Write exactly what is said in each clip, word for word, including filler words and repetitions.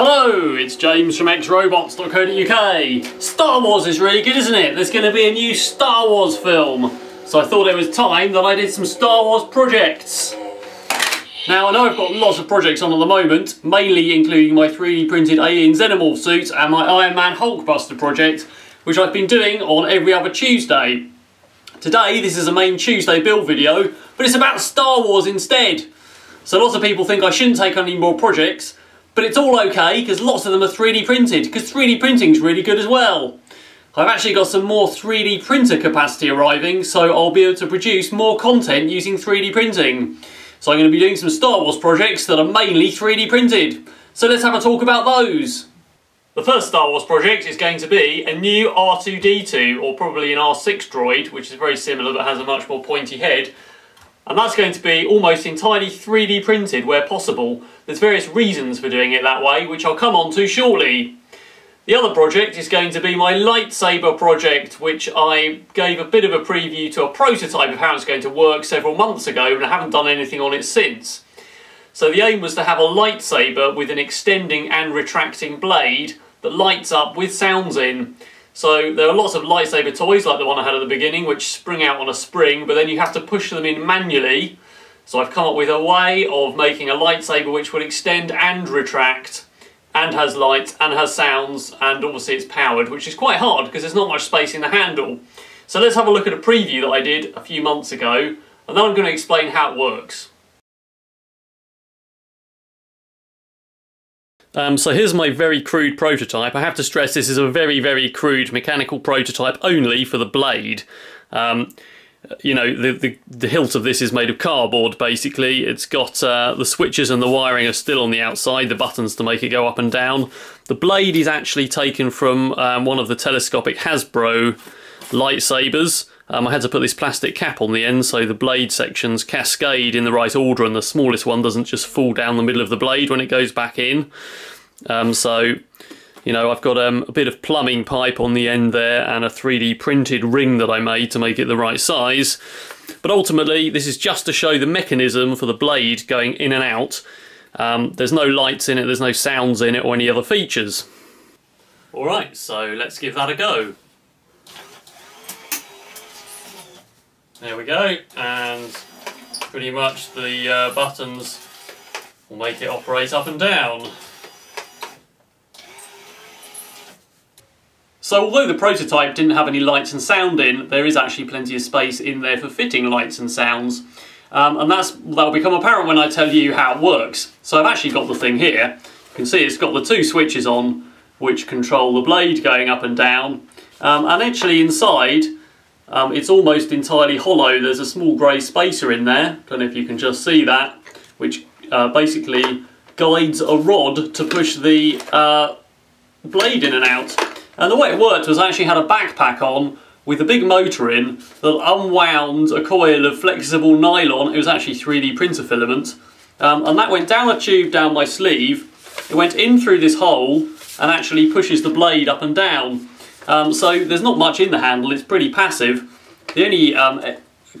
Hello, it's James from x robots dot co dot U K. Star Wars is really good, isn't it? There's going to be a new Star Wars film. So I thought it was time that I did some Star Wars projects. Now I know I've got lots of projects on at the moment, mainly including my three D printed Alien Xenomorph suit and my Iron Man Hulkbuster project, which I've been doing on every other Tuesday. Today this is a main Tuesday build video, but it's about Star Wars instead. So lots of people think I shouldn't take on any more projects, but it's all okay because lots of them are three D printed, because three D printing's really good as well. I've actually got some more three D printer capacity arriving, so I'll be able to produce more content using three D printing. So I'm going to be doing some Star Wars projects that are mainly three D printed. So let's have a talk about those. The first Star Wars project is going to be a new R two D two, or probably an R six droid, which is very similar but has a much more pointy head. And that's going to be almost entirely three D printed where possible. There's various reasons for doing it that way, which I'll come on to shortly. The other project is going to be my lightsaber project, which I gave a bit of a preview to a prototype of how it's going to work several months ago, and I haven't done anything on it since. So the aim was to have a lightsaber with an extending and retracting blade that lights up with sounds in. So there are lots of lightsaber toys, like the one I had at the beginning, which spring out on a spring, but then you have to push them in manually. So I've come up with a way of making a lightsaber which will extend and retract, and has lights, and has sounds, and obviously it's powered, which is quite hard because there's not much space in the handle. So let's have a look at a preview that I did a few months ago, and then I'm going to explain how it works. Um, so here's my very crude prototype. I have to stress this is a very, very crude mechanical prototype only for the blade. Um, you know, the, the, the hilt of this is made of cardboard, basically. It's got uh, the switches and the wiring are still on the outside, the buttons to make it go up and down. The blade is actually taken from um, one of the telescopic Hasbro lightsabers. Um, I had to put this plastic cap on the end so the blade sections cascade in the right order and the smallest one doesn't just fall down the middle of the blade when it goes back in. Um, so, you know, I've got um, a bit of plumbing pipe on the end there and a three D printed ring that I made to make it the right size. But ultimately, this is just to show the mechanism for the blade going in and out. Um, there's no lights in it, there's no sounds in it or any other features. Alright, so let's give that a go. There we go, and pretty much the uh, buttons will make it operate up and down. So although the prototype didn't have any lights and sound in, there is actually plenty of space in there for fitting lights and sounds. Um, and that's, that'll become apparent when I tell you how it works. So I've actually got the thing here. You can see it's got the two switches on which control the blade going up and down. Um, and actually inside, Um, it's almost entirely hollow. There's a small grey spacer in there, I don't know if you can just see that, which uh, basically guides a rod to push the uh, blade in and out. And the way it worked was I actually had a backpack on with a big motor in that unwound a coil of flexible nylon. It was actually three D printer filament. Um, and that went down a tube down my sleeve. It went in through this hole and actually pushes the blade up and down. Um, so there's not much in the handle, it's pretty passive. The only um,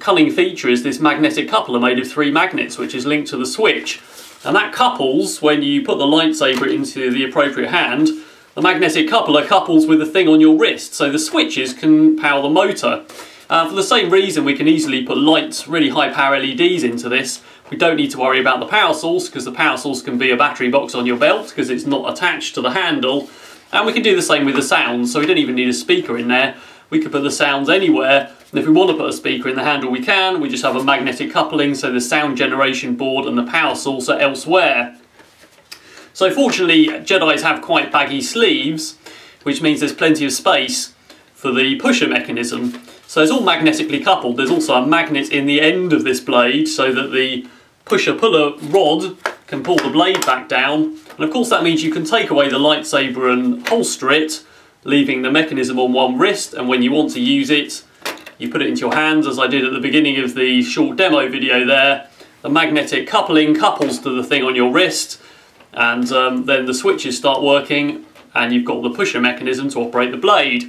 cunning feature is this magnetic coupler made of three magnets, which is linked to the switch. And that couples, when you put the lightsaber into the appropriate hand, the magnetic coupler couples with the thing on your wrist, so the switches can power the motor. Uh, for the same reason, we can easily put lights, really high power L E Ds into this. We don't need to worry about the power source, because the power source can be a battery box on your belt, because it's not attached to the handle. And we can do the same with the sounds, so we don't even need a speaker in there. We could put the sounds anywhere, and if we want to put a speaker in the handle we can. We just have a magnetic coupling, so the sound generation board and the power source are elsewhere. So fortunately, Jedis have quite baggy sleeves, which means there's plenty of space for the pusher mechanism. So it's all magnetically coupled. There's also a magnet in the end of this blade, so that the pusher-puller rod can pull the blade back down. And of course that means you can take away the lightsaber and holster it, leaving the mechanism on one wrist, and when you want to use it, you put it into your hands, as I did at the beginning of the short demo video there. The magnetic coupling couples to the thing on your wrist, and um, then the switches start working, and you've got the pusher mechanism to operate the blade.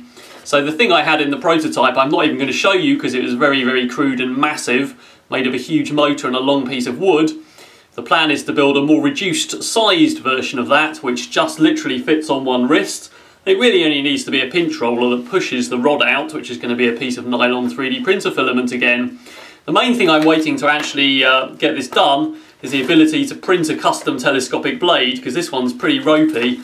So the thing I had in the prototype, I'm not even going to show you because it was very, very crude and massive, made of a huge motor and a long piece of wood. The plan is to build a more reduced sized version of that, which just literally fits on one wrist. It really only needs to be a pinch roller that pushes the rod out, which is going to be a piece of nylon three D printer filament again. The main thing I'm waiting to actually uh, get this done is the ability to print a custom telescopic blade, because this one's pretty ropey.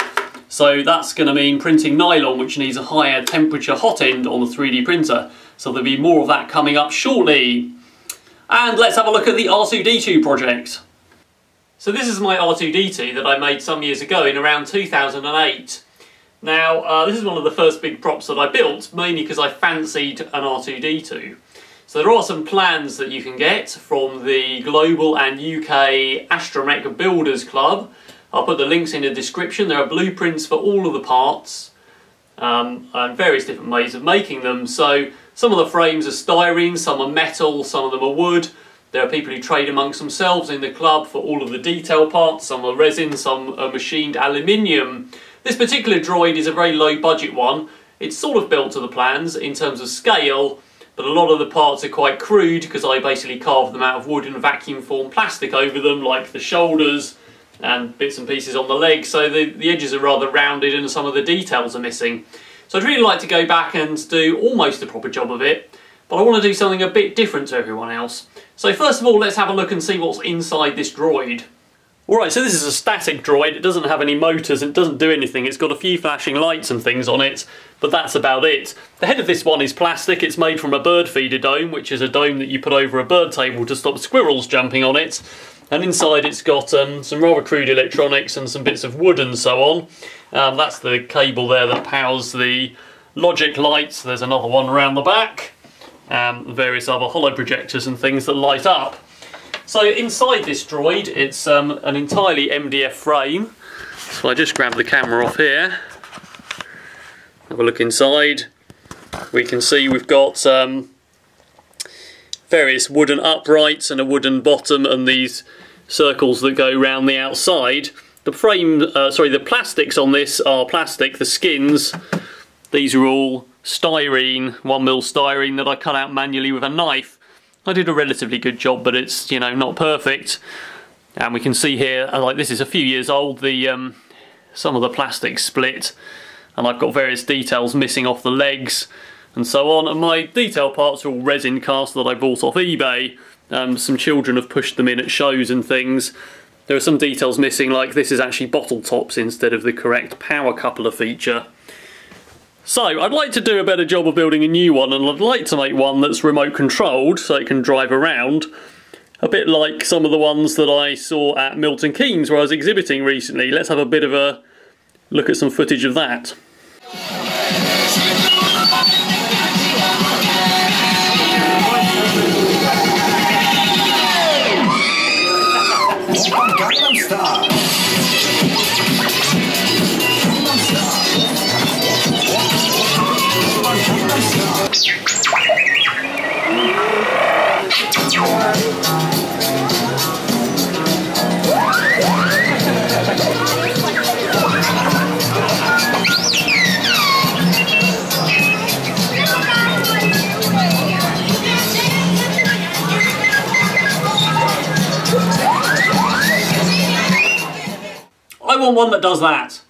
So that's going to mean printing nylon, which needs a higher temperature hot end on the three D printer. So there'll be more of that coming up shortly. And let's have a look at the R two D two project. So this is my R two D two that I made some years ago in around two thousand eight. Now, uh, this is one of the first big props that I built, mainly because I fancied an R two D two. So there are some plans that you can get from the Global and U K Astromech Builders Club. I'll put the links in the description. There are blueprints for all of the parts um, and various different ways of making them. So some of the frames are styrene, some are metal, some of them are wood. There are people who trade amongst themselves in the club for all of the detail parts. Some are resin, some are machined aluminium. This particular droid is a very low budget one. It's sort of built to the plans in terms of scale, but a lot of the parts are quite crude because I basically carved them out of wood and vacuum formed plastic over them, like the shoulders and bits and pieces on the legs, so the, the edges are rather rounded and some of the details are missing. So I'd really like to go back and do almost a proper job of it, but I want to do something a bit different to everyone else. So first of all, let's have a look and see what's inside this droid. Alright, so this is a static droid. It doesn't have any motors, it doesn't do anything. It's got a few flashing lights and things on it, but that's about it. The head of this one is plastic. It's made from a bird feeder dome, which is a dome that you put over a bird table to stop squirrels jumping on it. And inside it's got um, some rather crude electronics and some bits of wood and so on. Um, that's the cable there that powers the logic lights. There's another one around the back. Um, various other holo projectors and things that light up. So inside this droid, it's um, an entirely M D F frame. So I just grab the camera off here. Have a look inside. We can see we've got um, various wooden uprights and a wooden bottom and these circles that go round the outside. The frame, uh, sorry, the plastics on this are plastic. The skins, these are all styrene, one mil styrene that I cut out manually with a knife. I did a relatively good job, but it's, you know, not perfect. And we can see here, like this is a few years old, the um, some of the plastic split, and I've got various details missing off the legs and so on, and my detail parts are all resin cast that I bought off eBay. Um, some children have pushed them in at shows and things. There are some details missing, like this is actually bottle tops instead of the correct power coupler feature. So I'd like to do a better job of building a new one, and I'd like to make one that's remote controlled so it can drive around. A bit like some of the ones that I saw at Milton Keynes where I was exhibiting recently. Let's have a bit of a look at some footage of that. I want one that does that.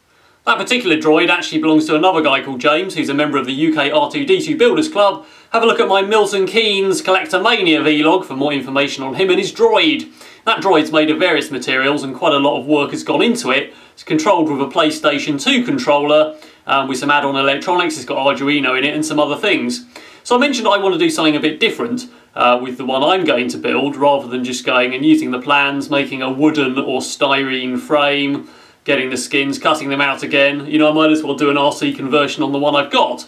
That particular droid actually belongs to another guy called James, who's a member of the U K R two D two Builders Club. Have a look at my Milton Keynes Collectomania vlog for more information on him and his droid. That droid's made of various materials and quite a lot of work has gone into it. It's controlled with a PlayStation two controller um, with some add-on electronics. It's got Arduino in it and some other things. So I mentioned I want to do something a bit different uh, with the one I'm going to build, rather than just going and using the plans, making a wooden or styrene frame, getting the skins, cutting them out again. You know, I might as well do an R C conversion on the one I've got.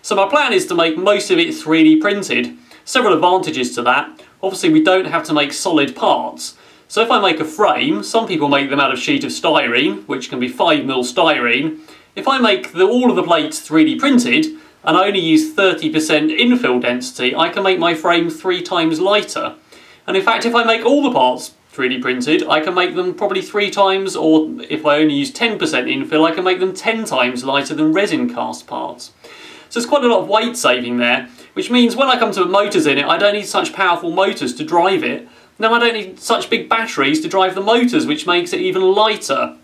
So my plan is to make most of it three D printed. Several advantages to that. Obviously we don't have to make solid parts. So if I make a frame, some people make them out of sheet of styrene, which can be five mil styrene. If I make the, all of the plates three D printed, and I only use thirty percent infill density, I can make my frame three times lighter. And in fact, if I make all the parts three D printed, I can make them probably three times, or if I only use ten percent infill, I can make them ten times lighter than resin cast parts. So there's quite a lot of weight saving there, which means when I come to put motors in it, I don't need such powerful motors to drive it. Now I don't need such big batteries to drive the motors, which makes it even lighter.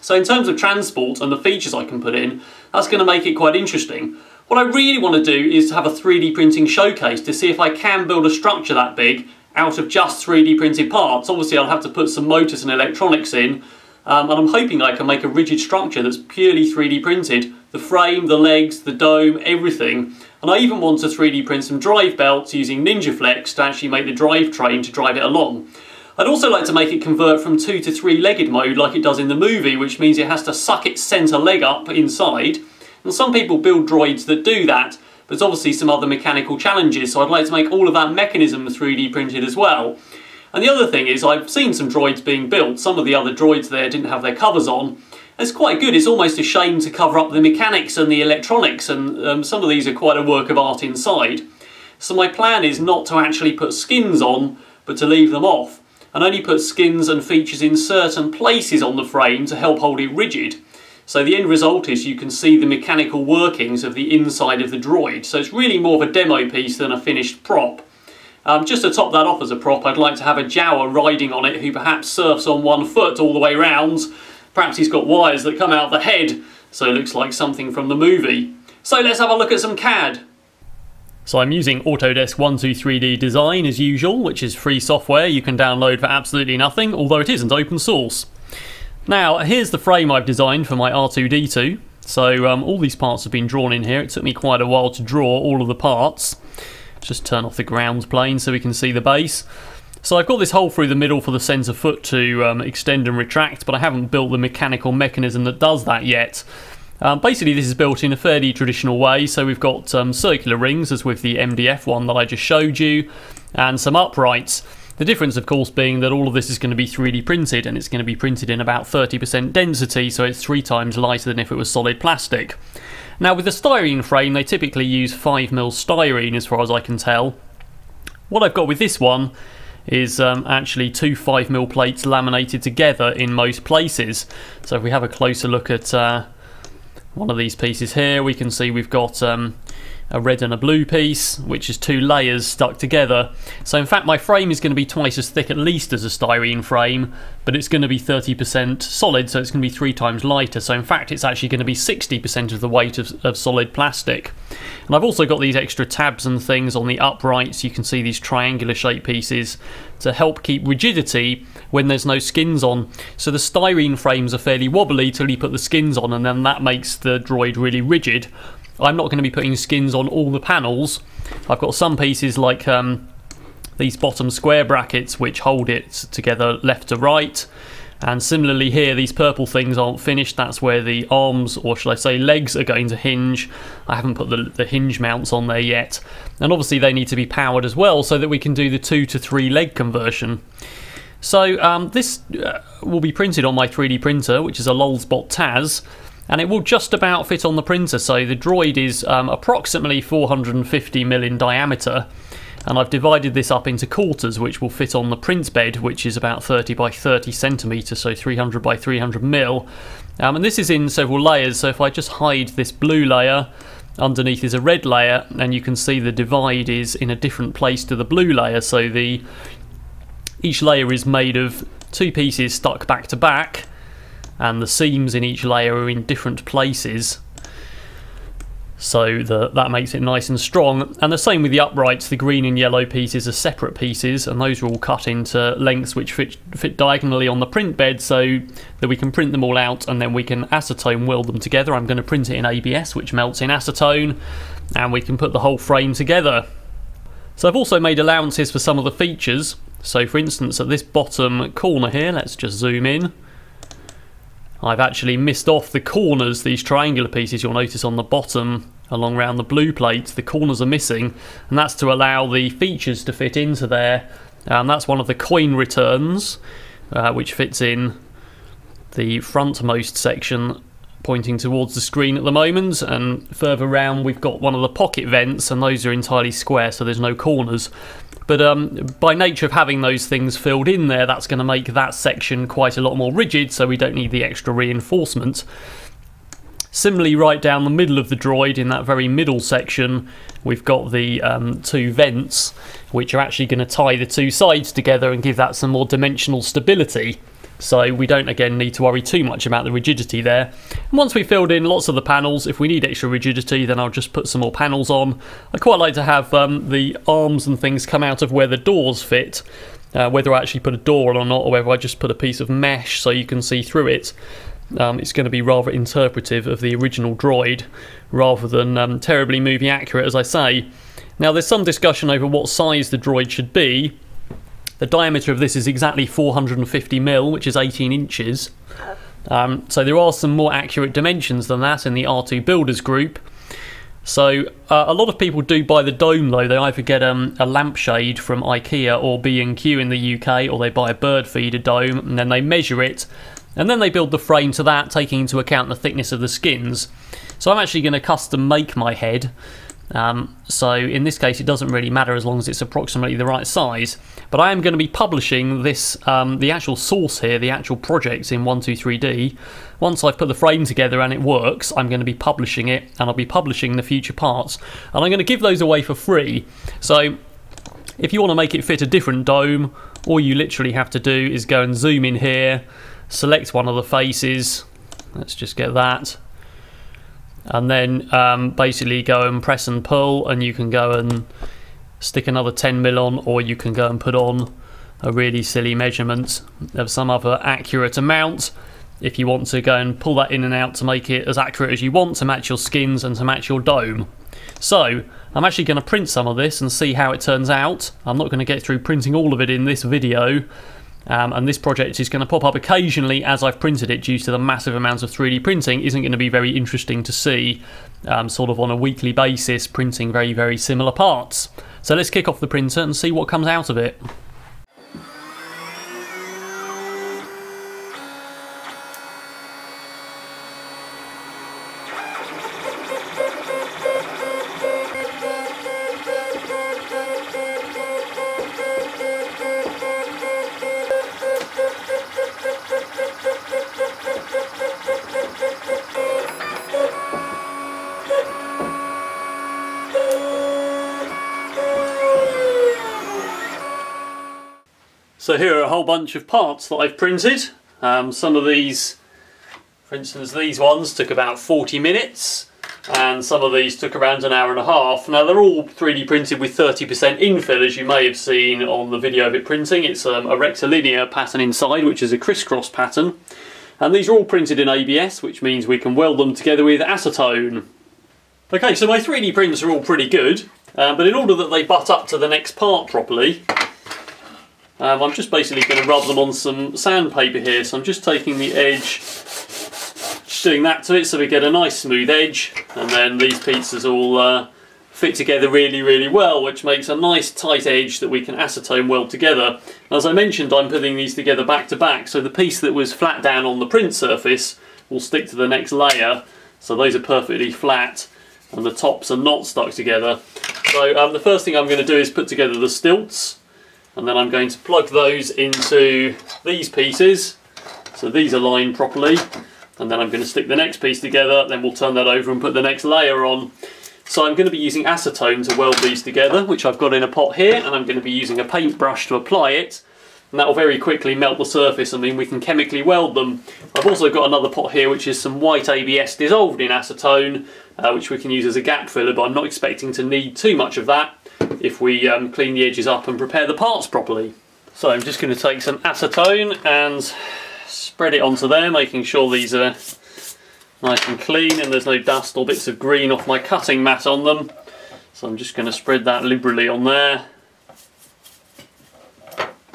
So in terms of transport and the features I can put in, that's going to make it quite interesting. What I really want to do is to have a three D printing showcase to see if I can build a structure that big out of just three D printed parts. Obviously I'll have to put some motors and electronics in, um, and I'm hoping I can make a rigid structure that's purely three D printed. The frame, the legs, the dome, everything. And I even want to three D print some drive belts using Ninjaflex to actually make the drivetrain to drive it along. I'd also like to make it convert from two to three legged mode like it does in the movie, which means it has to suck its centre leg up inside. And some people build droids that do that, but there's obviously some other mechanical challenges, so I'd like to make all of that mechanism three D printed as well. And the other thing is, I've seen some droids being built. Some of the other droids there didn't have their covers on. It's quite good. It's almost a shame to cover up the mechanics and the electronics, and um, some of these are quite a work of art inside. So my plan is not to actually put skins on, but to leave them off, and only put skins and features in certain places on the frame to help hold it rigid. So the end result is you can see the mechanical workings of the inside of the droid. So it's really more of a demo piece than a finished prop. Um, just to top that off as a prop, I'd like to have a Jawa riding on it who perhaps surfs on one foot all the way round. Perhaps he's got wires that come out of the head, so it looks like something from the movie. So let's have a look at some C A D. So I'm using Autodesk one two three D Design as usual, which is free software you can download for absolutely nothing, although it isn't open source. Now, here's the frame I've designed for my R two D two. So um, all these parts have been drawn in here. It took me quite a while to draw all of the parts. Let's just turn off the ground plane so we can see the base. So I've got this hole through the middle for the centre foot to um, extend and retract, but I haven't built the mechanical mechanism that does that yet. Um, basically this is built in a fairly traditional way, so we've got um, circular rings, as with the M D F one that I just showed you, and some uprights. The difference of course being that all of this is going to be three D printed, and it's going to be printed in about thirty percent density, so it's three times lighter than if it was solid plastic. Now with the styrene frame they typically use five mil styrene as far as I can tell. What I've got with this one is um, actually two five mil plates laminated together in most places. So if we have a closer look at uh, one of these pieces here, we can see we've got um, a red and a blue piece, which is two layers stuck together. So in fact my frame is going to be twice as thick at least as a styrene frame, but it's going to be thirty percent solid, so it's going to be three times lighter. So in fact it's actually going to be sixty percent of the weight of, of solid plastic. And I've also got these extra tabs and things on the uprights. You can see these triangular shaped pieces to help keep rigidity when there's no skins on. So the styrene frames are fairly wobbly till you put the skins on, and then that makes the droid really rigid. I'm not going to be putting skins on all the panels. I've got some pieces like um, these bottom square brackets which hold it together left to right, and similarly here these purple things aren't finished. That's where the arms, or should I say legs, are going to hinge. I haven't put the, the hinge mounts on there yet, and obviously they need to be powered as well so that we can do the two to three leg conversion. So um, this uh, will be printed on my three D printer, which is a Lulzbot Taz. And it will just about fit on the printer, so the droid is um, approximately four hundred fifty mil in diameter, and I've divided this up into quarters which will fit on the print bed, which is about thirty by thirty centimetres, so three hundred by three hundred mil. Um, and this is in several layers, so if I just hide this blue layer, underneath is a red layer, and you can see the divide is in a different place to the blue layer, so the each layer is made of two pieces stuck back to back, and the seams in each layer are in different places, so the, that makes it nice and strong. And the same with the uprights. The green and yellow pieces are separate pieces, and those are all cut into lengths which fit, fit diagonally on the print bed so that we can print them all out, and then we can acetone weld them together. I'm going to print it in A B S, which melts in acetone, and we can put the whole frame together. So I've also made allowances for some of the features. So for instance, at this bottom corner here, let's just zoom in, I've actually missed off the corners. These triangular pieces you'll notice on the bottom along around the blue plate, the corners are missing, and that's to allow the features to fit into there. And that's one of the coin returns, uh, which fits in the frontmost section pointing towards the screen at the moment, and further round we've got one of the pocket vents, and those are entirely square, so there's no corners. But um, by nature of having those things filled in there, that's going to make that section quite a lot more rigid, so we don't need the extra reinforcement. Similarly, right down the middle of the droid, in that very middle section, we've got the um, two vents, which are actually going to tie the two sides together and give that some more dimensional stability. So we don't, again, need to worry too much about the rigidity there. And once we've filled in lots of the panels, if we need extra rigidity, then I'll just put some more panels on. I quite like to have um, the arms and things come out of where the doors fit, uh, whether I actually put a door on or not, or whether I just put a piece of mesh so you can see through it. Um, it's going to be rather interpretive of the original droid, rather than um, terribly movie accurate, as I say. Now, there's some discussion over what size the droid should be. The diameter of this is exactly four hundred fifty millimeters, which is eighteen inches. Um, so there are some more accurate dimensions than that in the R two Builders group. So uh, a lot of people do buy the dome, though. They either get um, a lampshade from IKEA or B and Q in the U K, or they buy a bird feeder dome, and then they measure it. And then they build the frame to that, taking into account the thickness of the skins. So I'm actually going to custom make my head. Um, so in this case, it doesn't really matter as long as it's approximately the right size. But I am going to be publishing this, um, the actual source here, the actual project in one two three D. Once I've put the frame together and it works, I'm going to be publishing it, and I'll be publishing the future parts. And I'm going to give those away for free. So if you want to make it fit a different dome, all you literally have to do is go and zoom in here, select one of the faces. Let's just get that. And then um, basically go and press and pull, and you can go and stick another ten mil on, or you can go and put on a really silly measurement of some other accurate amount if you want to go and pull that in and out to make it as accurate as you want to match your skins and to match your dome. So I'm actually going to print some of this and see how it turns out. I'm not going to get through printing all of it in this video. Um, and this project is going to pop up occasionally as I've printed it, due to the massive amounts of three D printing. Isn't going to be very interesting to see, um, sort of on a weekly basis, printing very, very similar parts. So let's kick off the printer and see what comes out of it. So here are a whole bunch of parts that I've printed. Um, some of these, for instance, these ones took about forty minutes, and some of these took around an hour and a half. Now, they're all three D printed with thirty percent infill, as you may have seen on the video of it printing. It's um, a rectilinear pattern inside, which is a crisscross pattern. And these are all printed in A B S, which means we can weld them together with acetone. Okay, so my three D prints are all pretty good, uh, but in order that they butt up to the next part properly, Um, I'm just basically going to rub them on some sandpaper here. So I'm just taking the edge, just doing that to it so we get a nice smooth edge, and then these pieces all uh, fit together really, really well, which makes a nice tight edge that we can acetone weld together. And as I mentioned, I'm putting these together back to back, so the piece that was flat down on the print surface will stick to the next layer. So those are perfectly flat, and the tops are not stuck together. So um, the first thing I'm going to do is put together the stilts. And then I'm going to plug those into these pieces, so these align properly. And then I'm going to stick the next piece together, then we'll turn that over and put the next layer on. So I'm going to be using acetone to weld these together, which I've got in a pot here, and I'm going to be using a paintbrush to apply it. And that will very quickly melt the surface. I mean, we can chemically weld them. I've also got another pot here, which is some white A B S dissolved in acetone, uh, which we can use as a gap filler, but I'm not expecting to need too much of that if we um, clean the edges up and prepare the parts properly. So I'm just going to take some acetone and spread it onto there, making sure these are nice and clean and there's no dust or bits of green off my cutting mat on them. So I'm just going to spread that liberally on there,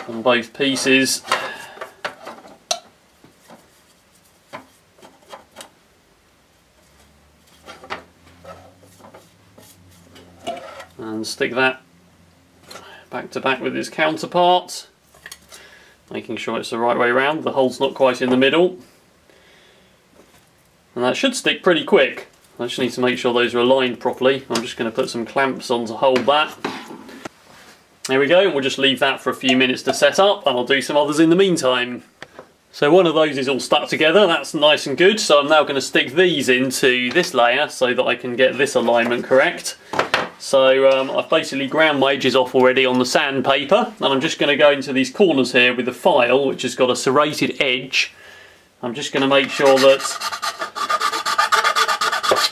on both pieces. And stick that back to back with its counterpart, making sure it's the right way around, the hole's not quite in the middle. And that should stick pretty quick. I just need to make sure those are aligned properly. I'm just going to put some clamps on to hold that. There we go, and we'll just leave that for a few minutes to set up, and I'll do some others in the meantime. So one of those is all stuck together, that's nice and good. So I'm now going to stick these into this layer so that I can get this alignment correct. So um, I've basically ground my edges off already on the sandpaper, and I'm just going to go into these corners here with the file, which has got a serrated edge. I'm just going to make sure that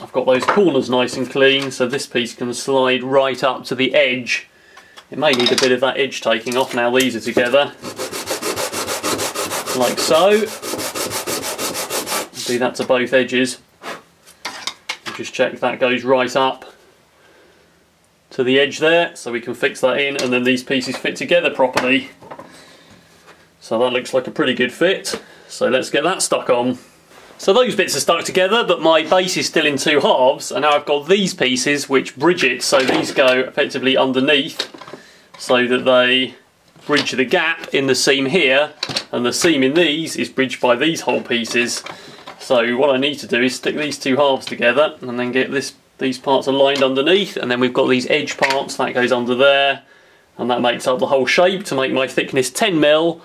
I've got those corners nice and clean, so this piece can slide right up to the edge. It may need a bit of that edge taking off now these are together. Like so. Do that to both edges. Just check that goes right up to the edge there, so we can fix that in, and then these pieces fit together properly. So that looks like a pretty good fit. So let's get that stuck on. So those bits are stuck together, but my base is still in two halves, and now I've got these pieces which bridge it, so these go effectively underneath so that they bridge the gap in the seam here, and the seam in these is bridged by these whole pieces. So what I need to do is stick these two halves together and then get this these parts aligned underneath, and then we've got these edge parts that goes under there, and that makes up the whole shape to make my thickness ten mil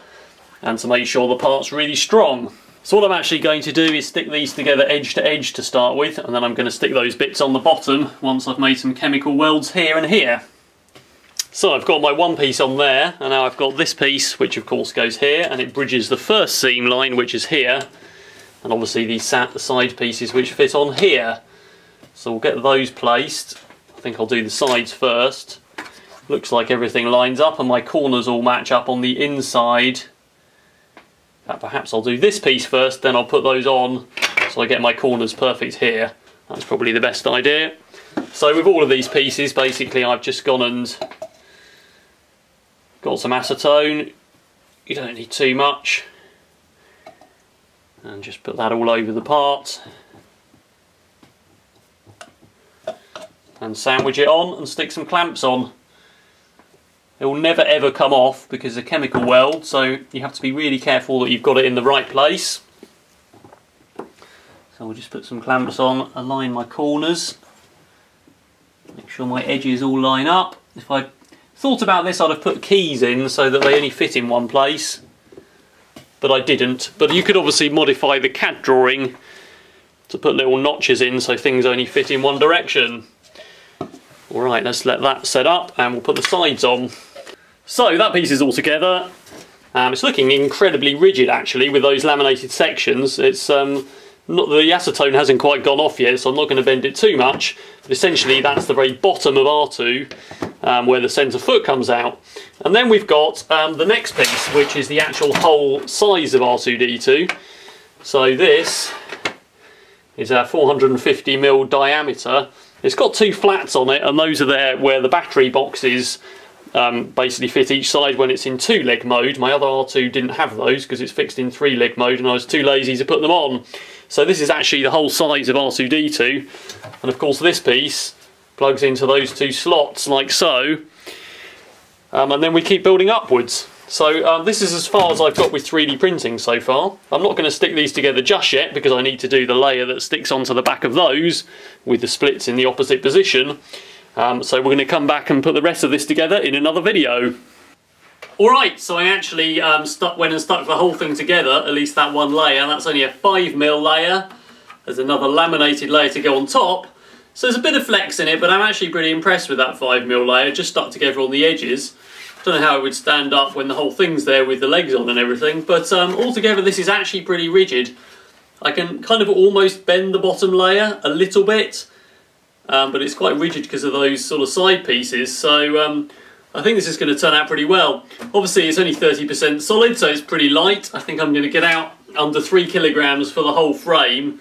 and to make sure the part's really strong. So what I'm actually going to do is stick these together edge to edge to start with, and then I'm going to stick those bits on the bottom once I've made some chemical welds here and here. So I've got my one piece on there, and now I've got this piece, which of course goes here, and it bridges the first seam line, which is here, and obviously these sat side pieces which fit on here. So we'll get those placed. I think I'll do the sides first. Looks like everything lines up and my corners all match up on the inside. And perhaps I'll do this piece first, then I'll put those on so I get my corners perfect here. That's probably the best idea. So with all of these pieces, basically I've just gone and got some acetone, you don't need too much, and just put that all over the part and sandwich it on and stick some clamps on. It will never ever come off because it's a chemical weld, so you have to be really careful that you've got it in the right place. So I'll just put some clamps on, align my corners, make sure my edges all line up. If I thought about this, I'd have put keys in so that they only fit in one place, but I didn't. But you could obviously modify the C A D drawing to put little notches in so things only fit in one direction. Alright, let's let that set up and we'll put the sides on. So that piece is all together. Um, it's looking incredibly rigid actually with those laminated sections. It's um, not, the acetone hasn't quite gone off yet, so I'm not going to bend it too much. But essentially that's the very bottom of R two. Um, where the centre foot comes out. And then we've got um, the next piece, which is the actual whole size of R two D two. So this is our four hundred fifty mil diameter. It's got two flats on it, and those are there where the battery boxes um, basically fit each side when it's in two-leg mode. My other R two didn't have those because it's fixed in three-leg mode and I was too lazy to put them on. So this is actually the whole size of R two D two. And of course this piece plugs into those two slots like so, um, and then we keep building upwards. So um, this is as far as I've got with three D printing so far. I'm not going to stick these together just yet because I need to do the layer that sticks onto the back of those with the splits in the opposite position. Um, so we're going to come back and put the rest of this together in another video. Alright, so I actually um, stuck, went and stuck the whole thing together, at least that one layer. That's only a five mil layer. There's another laminated layer to go on top. So there's a bit of flex in it, but I'm actually pretty impressed with that five mil layer, just stuck together on the edges. Don't know how it would stand up when the whole thing's there with the legs on and everything, but um, altogether this is actually pretty rigid. I can kind of almost bend the bottom layer a little bit, um, but it's quite rigid because of those sort of side pieces, so um, I think this is going to turn out pretty well. Obviously it's only thirty percent solid, so it's pretty light. I think I'm going to get out under three kilograms for the whole frame.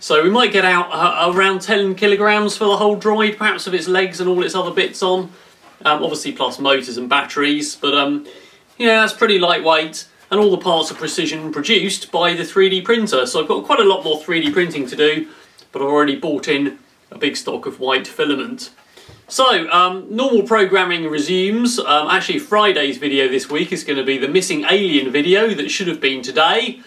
So we might get out uh, around ten kilograms for the whole droid, perhaps with its legs and all its other bits on. Um, obviously plus motors and batteries, but um, yeah, that's pretty lightweight. And all the parts are precision produced by the three D printer. So I've got quite a lot more three D printing to do, but I've already bought in a big stock of white filament. So, um, normal programming resumes. Um, actually, Friday's video this week is going to be the missing alien video that should have been today.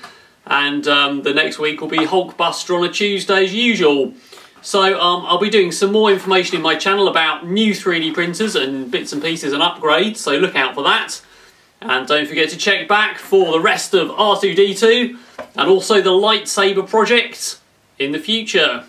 And um, the next week will be Hulkbuster on a Tuesday as usual. So um, I'll be doing some more information in my channel about new three D printers and bits and pieces and upgrades, so look out for that. And don't forget to check back for the rest of R two D two and also the lightsaber project in the future.